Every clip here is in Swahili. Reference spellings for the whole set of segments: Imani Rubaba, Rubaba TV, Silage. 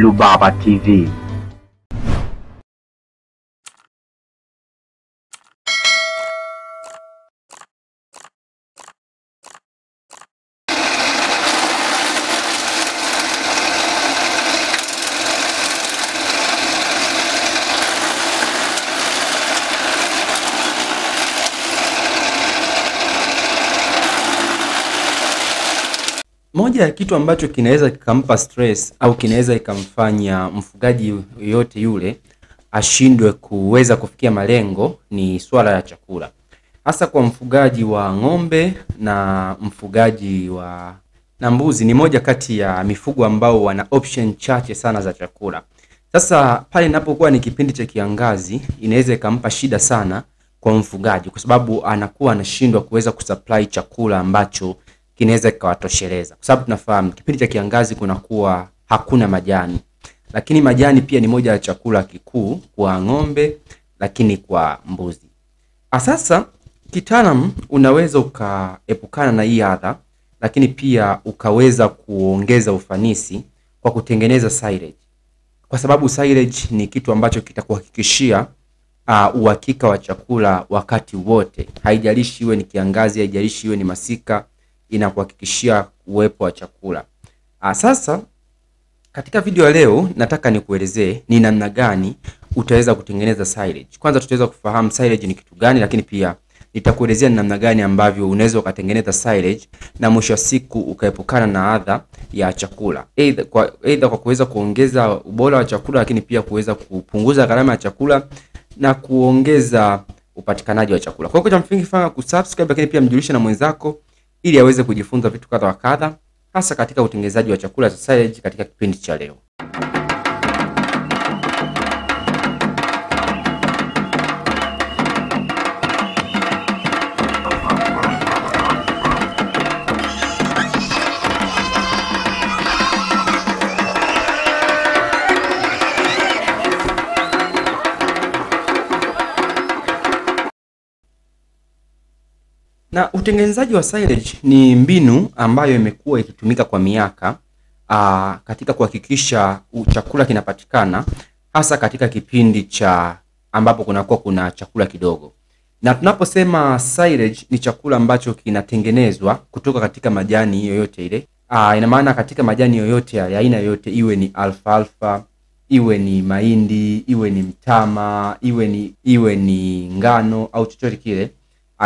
Rubaba TV. Moja ya kitu ambacho kinaweza kikampa stress au kinaweza ikamfanya mfugaji yote yule ashindwe kuweza kufikia malengo ni swala ya chakula. Hasa kwa mfugaji wa ngombe na mfugaji wa mbuzi ni moja kati ya mifugo ambao wana option chache sana za chakula. Sasa pale inapokuwa ni kipindi cha kiangazi inaweza ikampa shida sana kwa mfugaji kwa sababu anakuwa anashindwa kuweza kusupply chakula ambacho kinaweza kawatosheleza. Kwa sababu tunafahamu kipindi cha kiangazi kunakuwa hakuna majani. Lakini majani pia ni moja ya chakula kikuu kwa ngombe lakini kwa mbuzi. Sasa kitaalamu unaweza ukaepukana na hii adha lakini pia ukaweza kuongeza ufanisi kwa kutengeneza silage. Kwa sababu silage ni kitu ambacho kitakuhakikishia uhakika wa chakula wakati wote. Haijalishi iwe ni kiangazi, haijalishi iwe ni masika, inakuhakikishia uwepo wa chakula. Sasa katika video ya leo nataka nikuelezee ni namna gani utaweza kutengeneza silage. Kwanza tutaweza kufahamu silage ni kitu gani lakini pia nitakuelezea ni namna gani ambavyo unaweza ukatengeneza silage na mwisho wa siku ukaepukana na adha ya chakula. Either kwa kuweza kuongeza ubora wa chakula lakini pia kuweza kupunguza gharama ya chakula na kuongeza upatikanaji wa chakula. Kwa hiyo msingi fanya kusubscribe lakini pia mjulishe na mwenzako ili aweze kujifunza vitu kadha wa kadha hasa katika utengenezaji wa chakula cha silage katika kipindi cha leo. Na utengenezaji wa silage ni mbinu ambayo imekuwa ikitumika kwa miaka katika kuhakikisha chakula kinapatikana hasa katika kipindi cha ambapo kuna chakula kidogo. Na tunaposema silage ni chakula ambacho kinatengenezwa kutoka katika majani yoyote ile. Ina maana katika majani yoyote ya aina yoyote iwe ni alfalfa, iwe ni mahindi, iwe ni mtama, iwe ni ngano au chochote kile.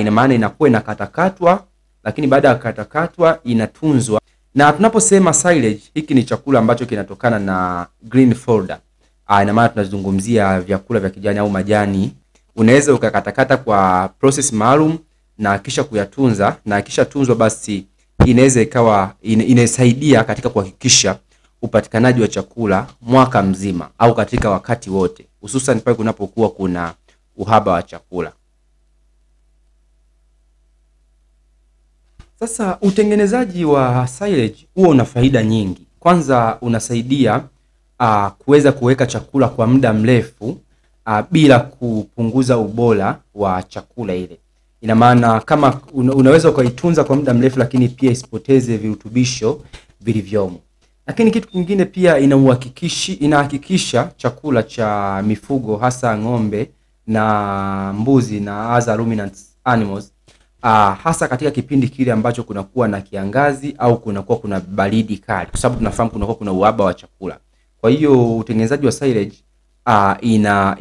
Ina maana inakuwa inakatakatwa lakini baada ya kukatakatwa inatunzwa. Na tunaposema silage hiki ni chakula ambacho kinatokana na green folder. Ina maana tunazungumzia vyakula vya kijani au majani. Unaweza ukakatakata kwa process maalum na kisha kuyatunza na kisha tunzwa basi inaweza ikawa inasaidia katika kuhakikisha upatikanaji wa chakula mwaka mzima au katika wakati wote hususan pale kunapokuwa kuna uhaba wa chakula. Sasa utengenezaji wa silage huwa una faida nyingi. Kwanza unasaidia kuweza kuweka chakula kwa muda mrefu bila kupunguza ubora wa chakula ile. Ina maana kama unaweza ukaitunza kwa muda mrefu lakini pia isipoteze virutubisho vilivyomo. Lakini kitu kingine pia inahakikisha chakula cha mifugo hasa ngombe na mbuzi na other ruminant animals hasa katika kipindi kile ambacho kunakuwa na kiangazi au kunakuwa kuna baridi kali kwa sababu tunafahamu kunakuwa kuna uhaba wa chakula. Kwa hiyo utengenezaji wa silage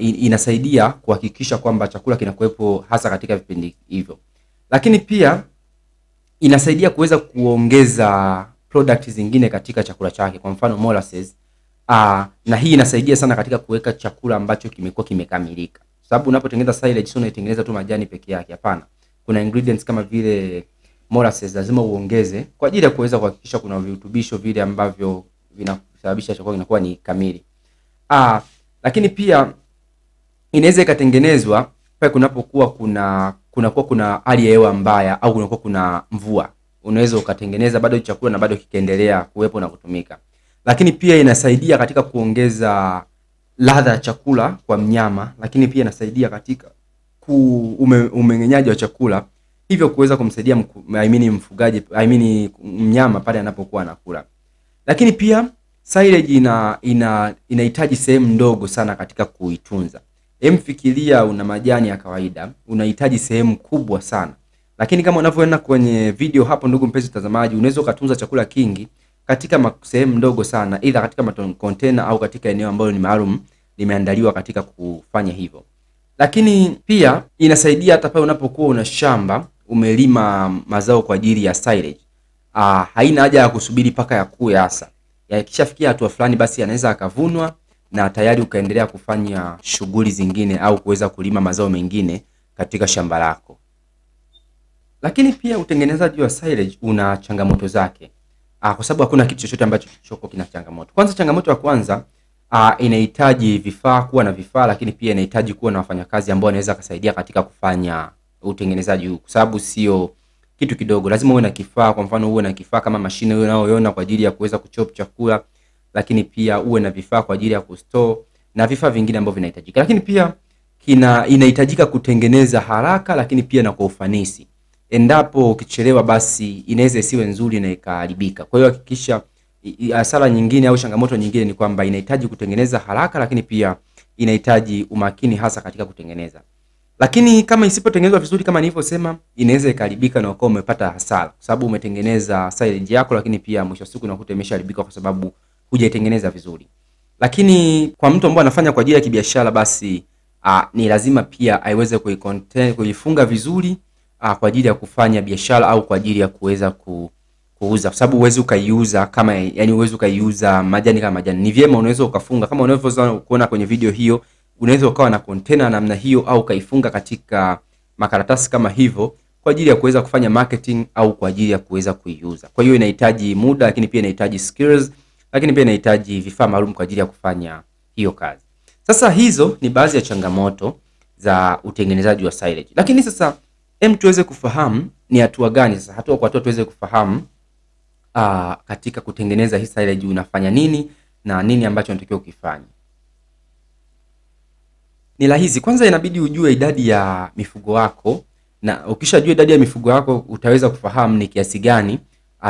inasaidia kuhakikisha kwamba chakula kinakuwepo hasa katika vipindi hivyo. Lakini pia inasaidia kuweza kuongeza products zingine katika chakula chake kwa mfano molasses. Na hii inasaidia sana katika kuweka chakula ambacho kimekuwa kimekamilika. Sababu unapotengeneza silage sio unaitengeneza tu majani peke yake, hapana. Kuna ingredients kama vile molasses lazima uongeze kwa ajili ya kuweza kuhakikisha kuna virutubisho vile ambavyo vinasababisha chakula kinakuwa ni kamili. Lakini pia inaweza ikatengenezwa pale kunapokuwa kuna hali ya hewa mbaya au kunakuwa kuna mvua. Unaweza ukatengeneza bado chakula na bado kikaendelea kuwepo na kutumika. Lakini pia inasaidia katika kuongeza ladha ya chakula kwa mnyama, lakini pia inasaidia katika umengenyaji wa chakula hivyo kuweza kumsaidia mfugaji mnyama pale anapokuwa anakula. Lakini pia Silage inahitaji sehemu ndogo sana katika kuitunza. Mfikiria una majani ya kawaida, unahitaji sehemu kubwa sana. Lakini kama unavyoona kwenye video hapo ndugu mpenzi mtazamaji, unaweza kutunza chakula kingi katika sehemu ndogo sana, either katika container au katika eneo ambalo ni maalum limeandaliwa katika kufanya hivyo. Lakini pia inasaidia hata pale unapokuwa una shamba, umelima mazao kwa ajili ya silage. Haina haja ya kusubiri paka yakue hasa. Yakishafikia hatua fulani basi anaweza akavunwa na tayari ukaendelea kufanya shughuli zingine au kuweza kulima mazao mengine katika shamba lako. Lakini pia utengenezaji wa silage una changamoto zake. Kwa sababu hakuna kitu chochote ambacho choko kina changamoto. Kwanza, changamoto ya kwanza, inahitaji vifaa, kuwa na vifaa, lakini pia inahitaji kuwa na wafanyakazi ambao wanaweza kusaidia katika kufanya utengenezaji huu. Kwa sababu sio kitu kidogo, lazima uwe na kifaa. Kwa mfano uwe na kifaa kama mashine unayoiona kwa ajili ya kuweza kuchop chakula, lakini pia uwe na vifaa kwa ajili ya kustore na vifaa vingine ambavyo vinahitajika. Lakini pia inahitajika kutengeneza haraka, lakini pia na kwa ufanisi. Endapo ukichelewa basi inaweza isiwe nzuri na ikaharibika. Kwa hiyo hakikisha, hasara nyingine au changamoto nyingine ni kwamba inahitaji kutengeneza haraka, lakini pia inahitaji umakini hasa katika kutengeneza. Lakini kama isipotengenezwa vizuri kama nilivyosema, inaweza ikaharibika na ukawa umepata hasara. Kwa sababu umetengeneza silage yako, lakini pia mwisho wa siku unakuta imeshaharibika kwa sababu hujaitengeneza vizuri. Lakini kwa mtu ambaye anafanya kwa ajili ya kibiashara basi ni lazima pia aiweze kuifunga vizuri kwa ajili ya kufanya biashara au kwa ajili ya kuweza kuuza. Kwa sababu uweze ukaiuza kama, yani uweze ukaiuza majani kama majani. Ni vyema unaweza ukafunga kama unavyoweza kuona kwenye video hiyo, unaweza ukawa na container namna hiyo au kaifunga katika makaratasi kama hivyo kwa ajili ya kuweza kufanya marketing au kwa ajili ya kuweza kuiuza. Kwa hiyo inahitaji muda, lakini pia inahitaji skills, lakini pia inahitaji vifaa maalum kwa ajili ya kufanya hiyo kazi. Sasa hizo ni baadhi ya changamoto za utengenezaji wa silage. Lakini sasa tuweze kufahamu ni hatua gani sasa, hatua kwa hatua tuweze kufahamu katika kutengeneza hii silage unafanya nini na nini ambacho unatakiwa kufanya. Ni rahisi. Kwanza inabidi ujue idadi ya mifugo wako, na ukishajua idadi ya mifugo wako utaweza kufahamu ni kiasi gani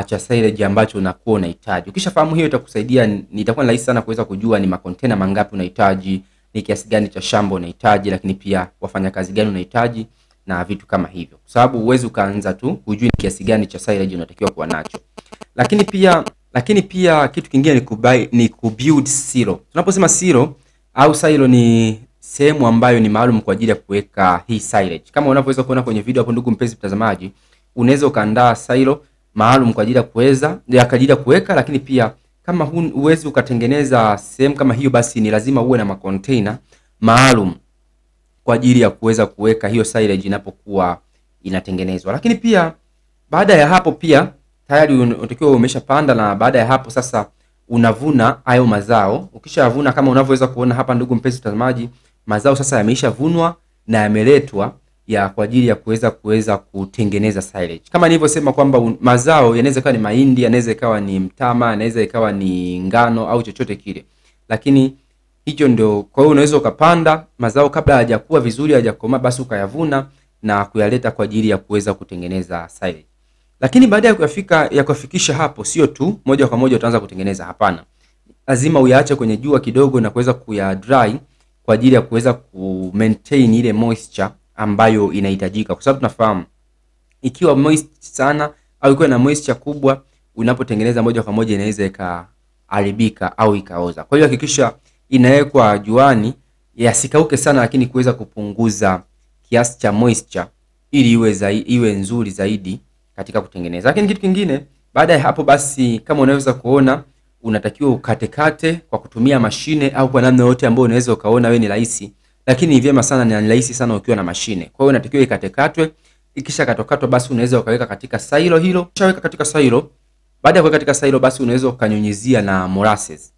cha silage ambacho unakuwa unahitaji. Ukishafahamu hiyo itakusaidia, itakuwa rahisi sana kuweza kujua ni makontena mangapi unahitaji, ni kiasi gani cha shamba unahitaji, lakini pia wafanyakazi gani unahitaji na vitu kama hivyo. Kwa sababu uwezo ukaanza tu hujui ni kiasi gani cha silage unatakiwa kuwa nacho. Lakini pia kitu kingine ni kubuild silo. Tunaposema silo au silo ni sehemu ambayo ni maalum kwa ajili ya kuweka hii silage. Kama unavyoweza kuona kwenye video hapo ndugu mpenzi mtazamaji, unaweza ukaandaa silo maalum kwa ajili ya kuweka, lakini pia kama uwezo ukatengeneza sehemu kama hiyo basi ni lazima uwe na makontena maalum kwa ajili ya kuweza kuweka hiyo silage inapokuwa inatengenezwa. Lakini pia baada ya hapo pia tayari unatakiwa umeshapanda, na baada ya hapo sasa unavuna hayo mazao. Ukishavuna kama unavyoweza kuona hapa ndugu mpenzi mtazamaji, mazao sasa yameshavunwa na yameletwa kwa ajili ya kuweza kutengeneza silage. Kama nilivyosema kwamba mazao yanaweza kuwa ni mahindi, yanaweza kuwa ni mtama, yanaweza kuwa ni ngano au chochote kile. Lakini hicho ndio, kwa hiyo unaweza ukapanda mazao kabla hayajakuwa vizuri, hayajakomaa, basi ukayavuna na kuyaleta kwa ajili ya kuweza kutengeneza silage. Lakini baada ya kufikisha hapo, sio tu moja kwa moja utaanza kutengeneza, hapana. Lazima uyaache kwenye jua kidogo na kuweza kuyadry kwa ajili ya kuweza ku maintain ile moisture ambayo inahitajika. Kwa sababu tunafahamu ikiwa moist sana au ikiwa na moisture kubwa, unapotengeneza moja kwa moja inaweza ikaharibika au ikaoza. Kwa hiyo hakikisha inawekwa juani yasikauke sana, lakini kuweza kupunguza kiasi cha moisture ili iwe nzuri zaidi katika kutengeneza. Lakini kitu kingine baada ya hapo basi, kama unaweza kuona, unatakiwa ukatekate kwa kutumia mashine au kwa namna yote ambayo unaweza ukaona wewe ni rahisi. Lakini ni vyema sana na ni rahisi sana ukiwa na mashine. Kwa hiyo unatakiwa ikatekatwe, ikisha katokatwa basi unaweza ukaweka katika silo hilo. Ukishaweka katika silo, baada ya kuweka katika silo basi unaweza ukanyunyizia na molasses.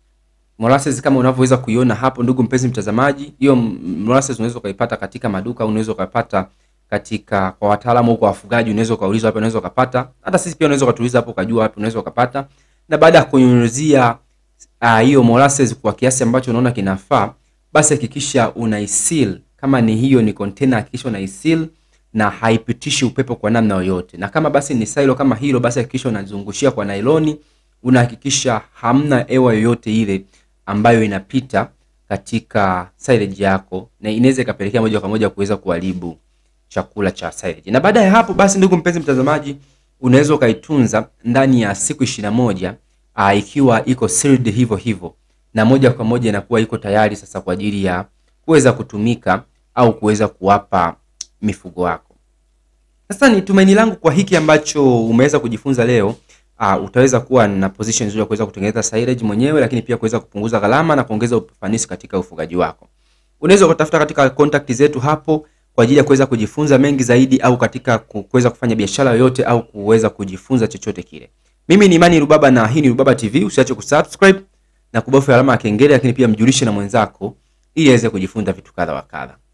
Molasses kama unavyoweza kuiona hapo ndugu mpenzi mtazamaji, hiyo molasses unaweza ukaipata katika maduka, unaweza ukaipata katika kwa wataalamu au wafugaji, unaweza kauliza wapi unaweza ukapata. Hata sisi pia unaweza kutuuliza hapo ukajua wapi unaweza ukapata. Na baada ya kunyunyizia hiyo molasses kwa kiasi ambacho unaona kinafaa, basi hakikisha unaiseal. Kama ni hiyo ni container, hakikisha unaiseal na haipitishi upepo kwa namna yoyote. Na kama basi ni silo kama hilo, basi hakikisha unazungushia kwa nailoni unahakikisha hamna hewa yoyote ile ambayo inapita katika silage yako, na inaweza ikapelekea moja kwa moja kuweza kuharibu chakula cha silage. Na baada ya hapo basi, ndugu mpenzi mtazamaji, unaweza ukaitunza ndani ya siku 21 ikiwa iko sealed hivyo hivyo, na moja kwa moja inakuwa iko tayari sasa kwa ajili ya kuweza kutumika au kuweza kuwapa mifugo wako. Sasa ni tumaini langu kwa hiki ambacho umeweza kujifunza leo, utaweza kuwa na position nzuri ya kuweza kutengeneza silage mwenyewe, lakini pia kuweza kupunguza gharama na kuongeza ufanisi katika ufugaji wako. Unaweza kutafuta katika contact zetu hapo kwa ajili ya kuweza kujifunza mengi zaidi, au katika kuweza kufanya biashara yoyote, au kuweza kujifunza chochote kile. Mimi ni Imani Rubaba na hii ni Rubaba TV. Usiache kusubscribe na kubofya alama ya kengele, lakini pia mjulishe na mwenzako ili aweze kujifunza vitu kadha wa kadha.